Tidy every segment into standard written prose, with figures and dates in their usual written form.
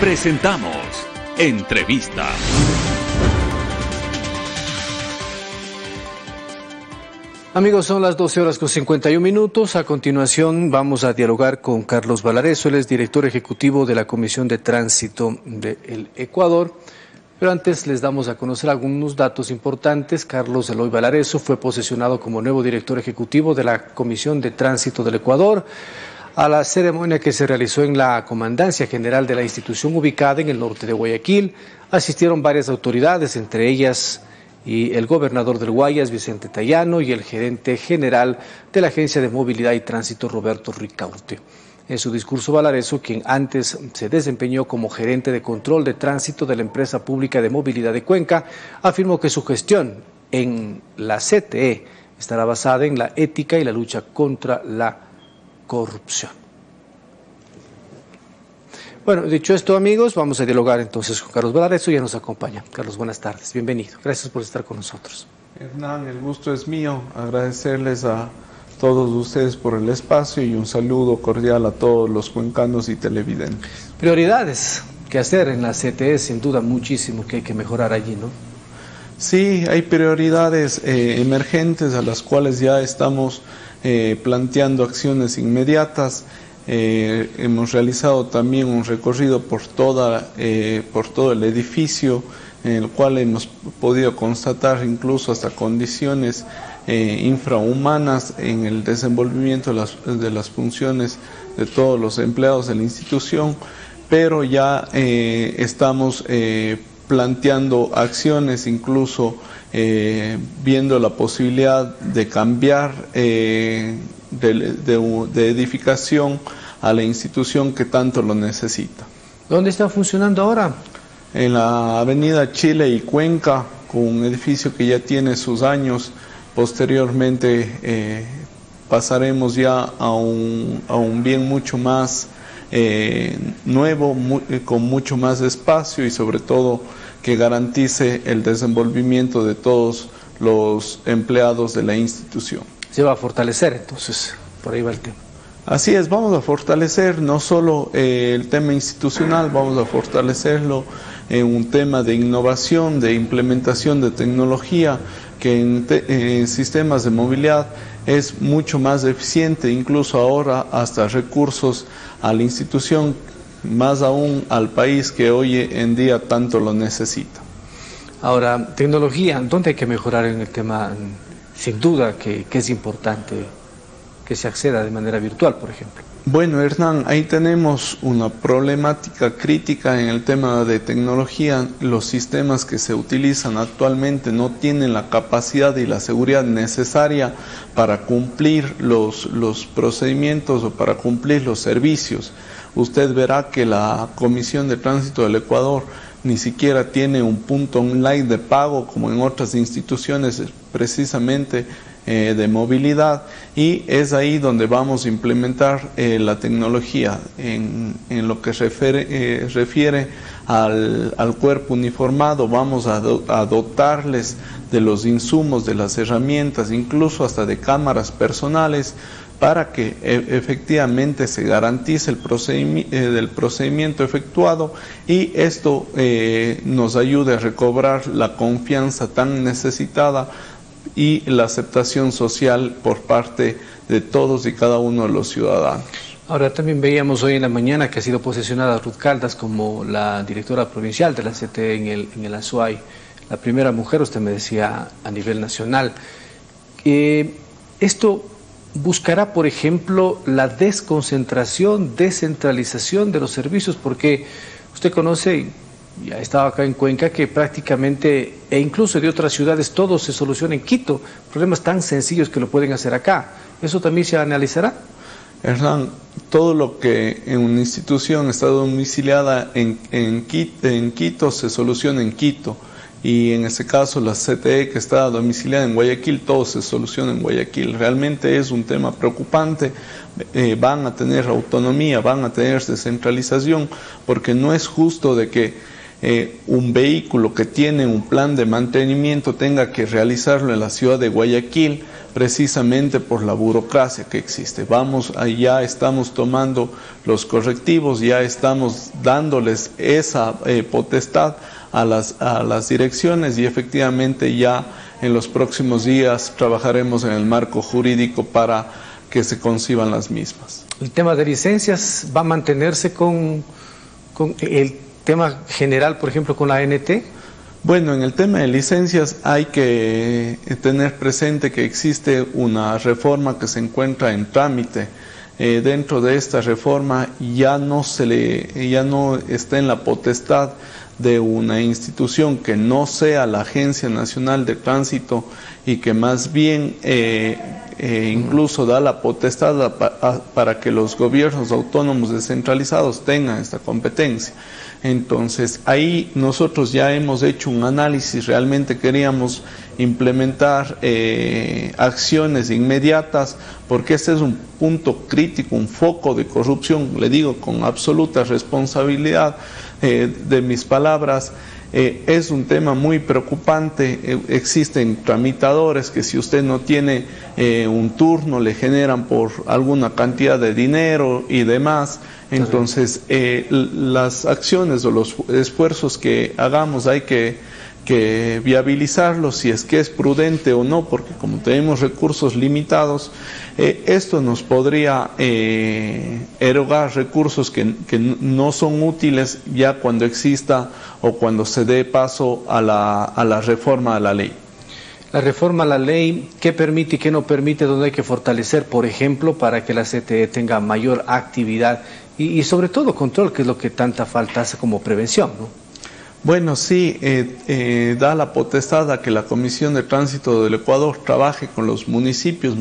presentamos Entrevista. Amigos, son las 12:51. A continuación vamos a dialogar con Carlos Balarezo, él es director ejecutivo de la Comisión de Tránsito del Ecuador. Pero antes les damos a conocer algunos datos importantes. Carlos Eloy Balarezo fue posesionado como nuevo director ejecutivo de la Comisión de Tránsito del Ecuador. A la ceremonia que se realizó en la Comandancia General de la institución ubicada en el norte de Guayaquil, asistieron varias autoridades, entre ellas y el gobernador del Guayas, Vicente Tallano, y el gerente general de la Agencia de Movilidad y Tránsito, Roberto Ricaurte. En su discurso, Balarezo, quien antes se desempeñó como gerente de control de tránsito de la empresa pública de movilidad de Cuenca, afirmó que su gestión en la CTE estará basada en la ética y la lucha contra la corrupción. Bueno, dicho esto, amigos, vamos a dialogar entonces con Carlos Balarezo, ya nos acompaña. Carlos, buenas tardes, bienvenido. Gracias por estar con nosotros. Hernán, el gusto es mío. Agradecerles a todos ustedes por el espacio y un saludo cordial a todos los cuencanos y televidentes. Prioridades que hacer en la CTE, sin duda muchísimo que hay que mejorar allí, ¿no? Sí, hay prioridades emergentes a las cuales ya estamos planteando acciones inmediatas. Hemos realizado también un recorrido por todo el edificio, en el cual hemos podido constatar incluso hasta condiciones infrahumanas en el desenvolvimiento de las funciones de todos los empleados de la institución, pero ya estamos planteando acciones, incluso viendo la posibilidad de cambiar de edificación a la institución que tanto lo necesita. ¿Dónde está funcionando ahora? En la avenida Chile y Cuenca, con un edificio que ya tiene sus años. Posteriormente pasaremos ya a un bien mucho más nuevo, con mucho más espacio y sobre todo que garantice el desenvolvimiento de todos los empleados de la institución. Se va a fortalecer entonces, por ahí va el tema. Así es, vamos a fortalecer no solo el tema institucional, vamos a fortalecerlo en un tema de innovación, de implementación de tecnología, que en sistemas de movilidad es mucho más eficiente, incluso ahora hasta recursos a la institución, más aún al país que hoy en día tanto lo necesita. Ahora, tecnología, ¿dónde hay que mejorar en el tema? Sin duda que es importante que se acceda de manera virtual, por ejemplo. Bueno, Hernán, ahí tenemos una problemática crítica en el tema de tecnología. Los sistemas que se utilizan actualmente no tienen la capacidad y la seguridad necesaria para cumplir los procedimientos o para cumplir los servicios. Usted verá que la Comisión de Tránsito del Ecuador ni siquiera tiene un punto online de pago como en otras instituciones precisamente de movilidad, y es ahí donde vamos a implementar la tecnología en lo que refiere al cuerpo uniformado. Vamos a dotarles de los insumos, de las herramientas, incluso hasta de cámaras personales, para que efectivamente se garantice el procedimiento efectuado, y esto nos ayude a recobrar la confianza tan necesitada y la aceptación social por parte de todos y cada uno de los ciudadanos. Ahora, también veíamos hoy en la mañana que ha sido posesionada Ruth Caldas como la directora provincial de la CTE en el Azuay, la primera mujer, usted me decía, a nivel nacional. Esto buscará, por ejemplo, la desconcentración, descentralización de los servicios, porque usted conoce, ya estaba acá en Cuenca, que prácticamente, e incluso de otras ciudades, todo se soluciona en Quito. Problemas tan sencillos que lo pueden hacer acá. ¿Eso también se analizará? Hernán, todo lo que en una institución está domiciliada en Quito se soluciona en Quito. Y en este caso la CTE, que está domiciliada en Guayaquil, todo se soluciona en Guayaquil. Realmente es un tema preocupante. Van a tener autonomía, van a tener descentralización, porque no es justo de que un vehículo que tiene un plan de mantenimiento tenga que realizarlo en la ciudad de Guayaquil, precisamente por la burocracia que existe. Ya estamos tomando los correctivos, ya estamos dándoles esa potestad a las direcciones, y efectivamente ya en los próximos días trabajaremos en el marco jurídico para que se conciban las mismas. El tema de licencias va a mantenerse con el tema general, por ejemplo, con la ANT. Bueno, en el tema de licencias hay que tener presente que existe una reforma que se encuentra en trámite. Dentro de esta reforma ya no está en la potestad de una institución que no sea la Agencia Nacional de Tránsito, y que más bien incluso da la potestad para que los gobiernos autónomos descentralizados tengan esta competencia. Entonces, ahí nosotros ya hemos hecho un análisis. Realmente queríamos implementar acciones inmediatas, porque este es un punto crítico, un foco de corrupción. Le digo con absoluta responsabilidad de mis palabras, es un tema muy preocupante. Existen tramitadores que, si usted no tiene un turno, le generan por alguna cantidad de dinero y demás. Entonces, las acciones o los esfuerzos que hagamos hay que viabilizarlos, si es que es prudente o no, porque como tenemos recursos limitados, esto nos podría erogar recursos que no son útiles ya cuando exista o cuando se dé paso a la reforma a la ley. La reforma a la ley, ¿qué permite y qué no permite? ¿Dónde hay que fortalecer, por ejemplo, para que la CTE tenga mayor actividad y sobre todo control, que es lo que tanta falta hace como prevención, ¿no? Bueno, sí, da la potestad a que la Comisión de Tránsito del Ecuador trabaje con los municipios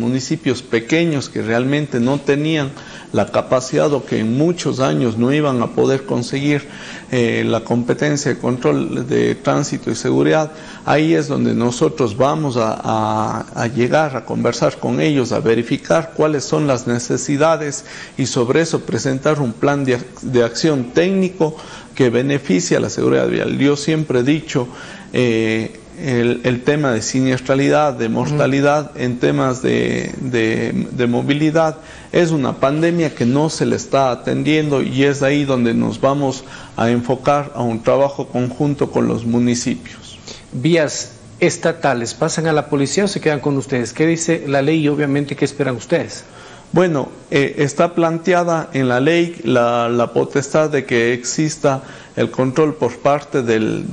pequeños que realmente no tenían la capacidad, o que en muchos años no iban a poder conseguir la competencia de control de tránsito y seguridad. Ahí es donde nosotros vamos a llegar a conversar con ellos, a verificar cuáles son las necesidades, y sobre eso presentar un plan de acción técnico que beneficie a la seguridad vial. Yo siempre he dicho, el tema de siniestralidad, de mortalidad en temas de movilidad, es una pandemia que no se le está atendiendo, y es ahí donde nos vamos a enfocar a un trabajo conjunto con los municipios. Vías estatales, ¿pasan a la policía o se quedan con ustedes? ¿Qué dice la ley y obviamente qué esperan ustedes? Bueno, está planteada en la ley la potestad de que exista el control por parte del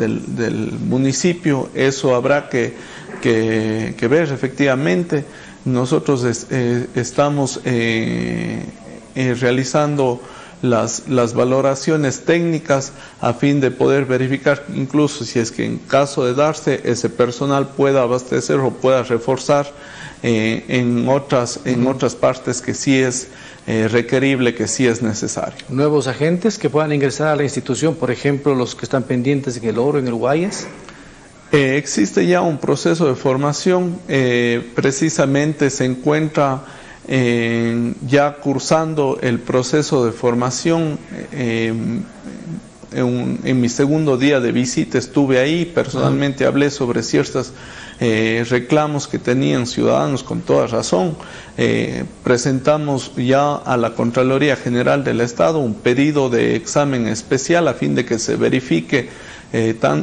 municipio. Eso habrá que ver, efectivamente. Nosotros estamos realizando las valoraciones técnicas a fin de poder verificar, incluso si es que en caso de darse, ese personal pueda abastecer o pueda reforzar en otras partes que sí es requerible, que sí es necesario. ¿Nuevos agentes que puedan ingresar a la institución, por ejemplo, los que están pendientes en el Oro, en el Guayas? Existe ya un proceso de formación, precisamente se encuentra ya cursando el proceso de formación. En mi segundo día de visita estuve ahí, personalmente hablé sobre ciertos reclamos que tenían ciudadanos con toda razón. Presentamos ya a la Contraloría General del Estado un pedido de examen especial a fin de que se verifique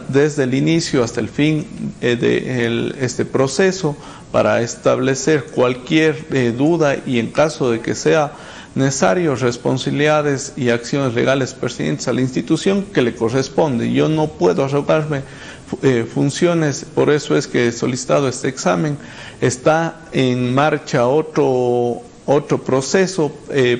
desde el inicio hasta el fin este proceso, para establecer cualquier duda, y en caso de que sea necesario, responsabilidades y acciones legales pertinentes a la institución que le corresponde. Yo no puedo arrogarme funciones, por eso es que he solicitado este examen. Está en marcha otro proceso,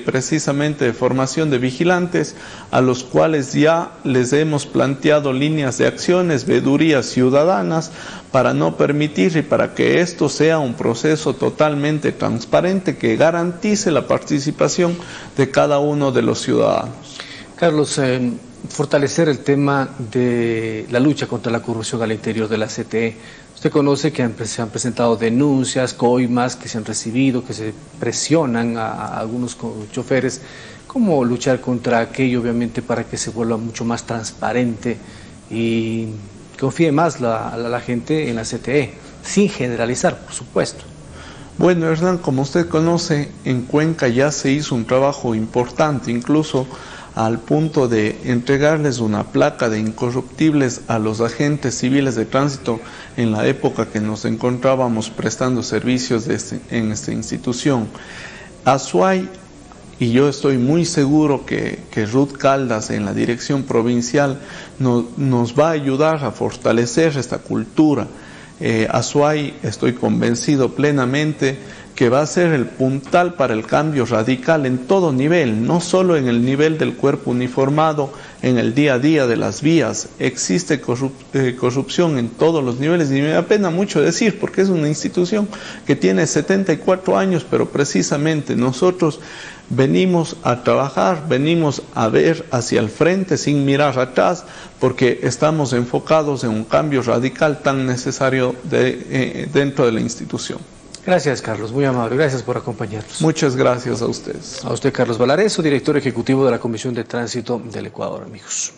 precisamente de formación de vigilantes, a los cuales ya les hemos planteado líneas de acciones, vedurías ciudadanas, para no permitir y para que esto sea un proceso totalmente transparente que garantice la participación de cada uno de los ciudadanos. Carlos, fortalecer el tema de la lucha contra la corrupción al interior de la CTE. Usted conoce que se han presentado denuncias, coimas que se han recibido, que se presionan a algunos choferes. ¿Cómo luchar contra aquello, obviamente, para que se vuelva mucho más transparente y confíe más la gente en la CTE, sin generalizar, por supuesto. Bueno, Hernán, como usted conoce, en Cuenca ya se hizo un trabajo importante, incluso al punto de entregarles una placa de incorruptibles a los agentes civiles de tránsito en la época que nos encontrábamos prestando servicios en esta institución. Azuay, y yo estoy muy seguro que Ruth Caldas en la dirección provincial nos va a ayudar a fortalecer esta cultura. Azuay, estoy convencido plenamente que va a ser el puntal para el cambio radical en todo nivel, no solo en el nivel del cuerpo uniformado, en el día a día de las vías. Existe corrupción en todos los niveles, y me da pena mucho decir, porque es una institución que tiene 74 años, pero precisamente nosotros venimos a trabajar, venimos a ver hacia el frente sin mirar atrás, porque estamos enfocados en un cambio radical tan necesario dentro de la institución. Gracias, Carlos, muy amable, gracias por acompañarnos. Muchas gracias a ustedes. A usted, Carlos Balarezo, director ejecutivo de la Comisión de Tránsito del Ecuador, amigos.